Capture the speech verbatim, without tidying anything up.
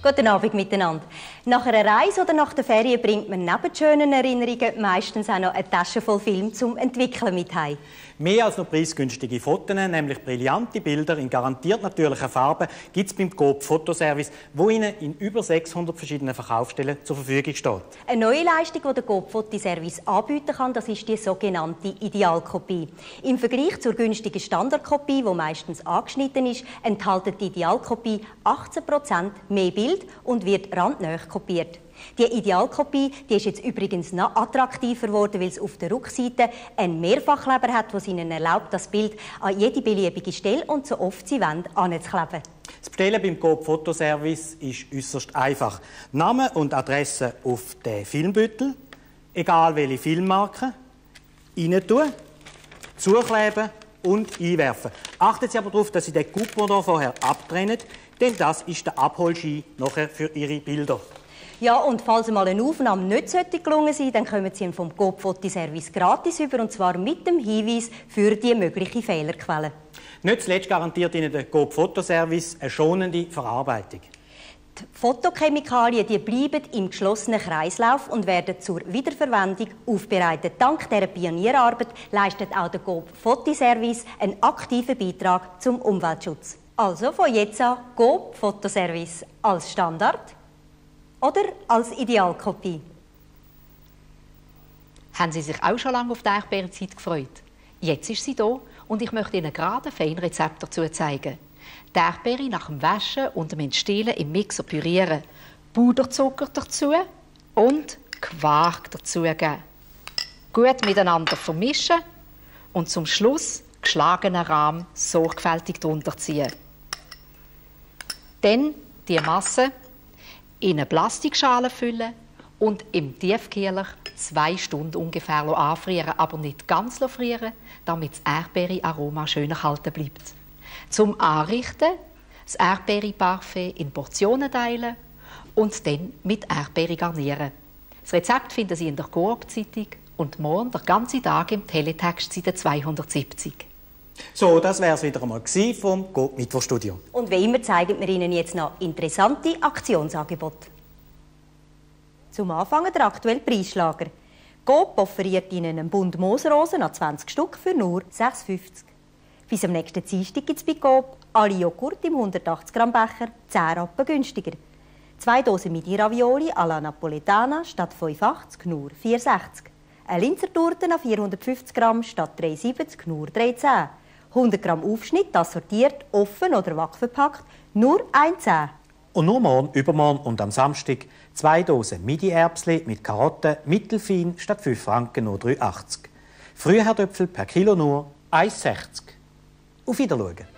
Guten Abend miteinander. Nach einer Reise oder nach der Ferien bringt man neben schönen Erinnerungen meistens auch noch eine Tasche voll Film zum Entwickeln mit heim. Mehr als noch preisgünstige Fotos, nämlich brillante Bilder in garantiert natürlicher Farbe, gibt es beim Coop Fotoservice, wo Ihnen in über sechshundert verschiedenen Verkaufsstellen zur Verfügung steht. Eine neue Leistung, die der Coop Fotoservice anbieten kann, das ist die sogenannte Idealkopie. Im Vergleich zur günstigen Standardkopie, die meistens angeschnitten ist, enthält die Idealkopie achtzehn Prozent mehr Bild und wird randnäher kopiert. Die Idealkopie, die ist jetzt übrigens noch attraktiver geworden, weil es auf der Rückseite einen Mehrfachkleber hat, der ihnen erlaubt, das Bild an jede beliebige Stelle und so oft sie wollen, anzukleben. Das Bestellen beim Coop Fotoservice ist äußerst einfach. Name und Adresse auf den Filmbüttel, egal welche Filmmarke, rein tun, zukleben und einwerfen. Achten Sie aber darauf, dass Sie den Coop-Modon vorher abtrennen, denn das ist der Abholschein nachher für Ihre Bilder. Ja, und falls mal eine Aufnahme nicht gelungen sein sollte, dann kommen Sie vom Coop-Fotoservice gratis über, und zwar mit dem Hinweis für die mögliche Fehlerquelle. Nicht zuletzt garantiert Ihnen der Coop-Fotoservice eine schonende Verarbeitung. Die Fotochemikalien die bleiben im geschlossenen Kreislauf und werden zur Wiederverwendung aufbereitet. Dank dieser Pionierarbeit leistet auch der Coop-Fotoservice einen aktiven Beitrag zum Umweltschutz. Also von jetzt an Coop-Fotoservice als Standard oder als Idealkopie. Haben Sie sich auch schon lange auf die Erdbeerenzeit gefreut? Jetzt ist sie da und ich möchte Ihnen gerade ein feines Rezept dazu zeigen. Die Erdbeere nach dem Waschen und dem Entstehlen im Mixer pürieren, Puderzucker dazu und Quark dazugeben. Gut miteinander vermischen und zum Schluss geschlagenen Rahm sorgfältig drunter ziehen. Dann die Masse in eine Plastikschale füllen und im Tiefkühler zwei Stunden ungefähr anfrieren, aber nicht ganz frieren, damit das Erdbeerenaroma schön erhalten bleibt. Zum Anrichten das Erdbeere-Parfait in Portionen teilen und dann mit Erdbeere garnieren. Das Rezept finden Sie in der Coop-Zeitung und morgen den ganzen Tag im Teletext Seite zweihundertsiebzig. So, das wäre es wieder einmal vom Coop-Mittwochstudio. Und wie immer zeigen wir Ihnen jetzt noch interessante Aktionsangebote. Zum Anfang der aktuelle Preisschlager. Coop offeriert Ihnen einen Bund Moosrosen an zwanzig Stück für nur sechs Franken fünfzig. Bis am nächsten Dienstag gibt es bei Coop alle Joghurt im hundertachtzig Gramm Becher zehn Rappen günstiger. Zwei Dosen Midi-Ravioli à la Napolitana statt fünfundachtzig nur vier Franken sechzig. Eine Linzertorte an vierhundertfünfzig Gramm statt drei Franken siebzig nur drei Franken zehn. hundert Gramm Aufschnitt, assortiert, offen oder wachverpackt, nur ein Franken zehn. Und nur morgen, übermorgen und am Samstag zwei Dosen Midi-Erbsli mit Karotten, mittelfein statt fünf Franken nur drei Franken achtzig. Frühherdöpfel per Kilo nur ein Franken sechzig. Auf Wiedersehen.